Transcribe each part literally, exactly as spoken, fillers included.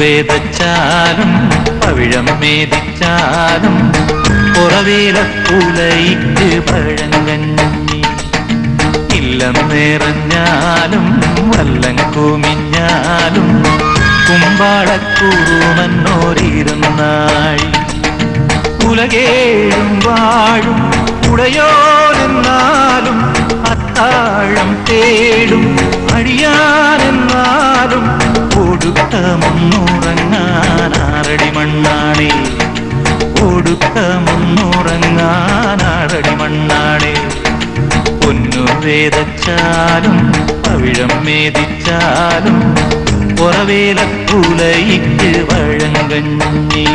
വേദച്ചാലും പവിഴം മേദിച്ചാലും പുറവേലപ്പുലയ്ക്ക് പഴങ്കഞ്ഞി ഇല്ലം നിറഞ്ഞാലും വല്ലം കുമിഞ്ഞാലും കുമ്പാടക്കൂറുമെന്നോരിരുന്നായി ഉലകേഴും വാഴും ഉടയോരെന്നാലും അത്താഴം തേടും അടിയാനെന്നാലും ഒടുക്ക മുന്നുറങ്ങാൻ ആറടി മണ്ണാണേ ഒടുക്ക മുന്നുറങ്ങാൻ ആറടി മണ്ണാണേ പൊന്നു വേദച്ചാലും പവിഴം മേദിച്ചാലും പുറവേലപ്പുലയ്ക്ക് വഴങ്കഞ്ഞി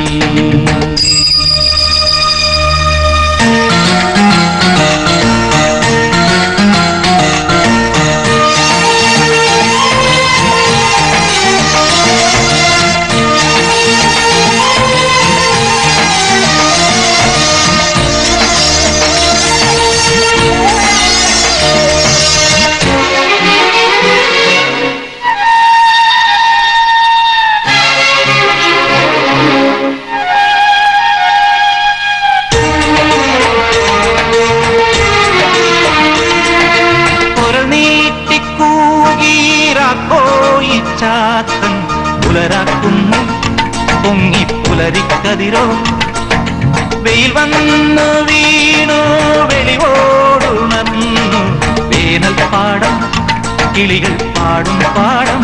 ോ വെയിൽ വന്നു വീണു വെളിവോടുണർന്നു വേനൽ പാടം കിളികൾ പാടും പാടം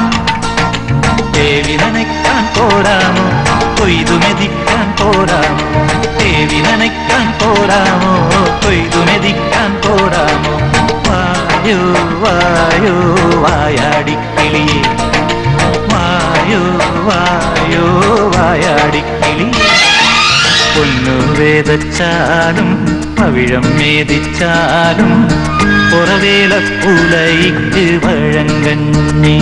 ദേവി നനയ്ക്കാൻ പോരാമോ കൊയ്തുമെതിക്കാൻ പോരാമോ ദേവി നനയ്ക്കാൻ പോരാമോ കൊയ്തുമെതിക്കാൻ പോരാമോ വായോ വായോ വായാടിക്കിളിയെ വായോ വായോ വായാടിക്കിളിയെ പൊന്നു വേദച്ചാലും പവിഴം മേദിച്ചാലും പുറവേലപ്പുലയ്ക്ക് വഴങ്കഞ്ഞി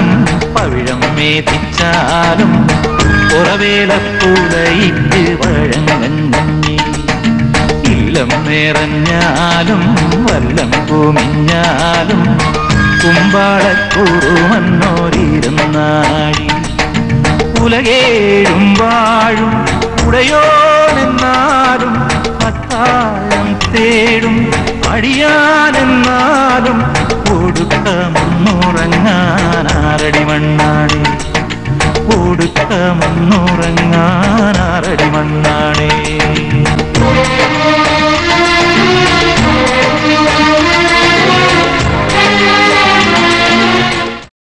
ും പവിഴം മേദിച്ചാലും പുറവേലപ്പുലയ്ക്ക് വഴങ്ങി ഇല്ലം നിറഞ്ഞാലും വല്ലം പൂമിഞ്ഞാലും കുമ്പാടക്കൂറുമെന്നോരിരുന്നാഴി ഉലകേഴും വാഴും ഉടയോനെന്നാലും അത്താഴം തേടും അടിയാനെന്നാലും ഒടുക്ക മുന്നുറങ്ങാൻ ആറടി മണ്ണാണി ഒടുക്ക മുന്നുറങ്ങാൻ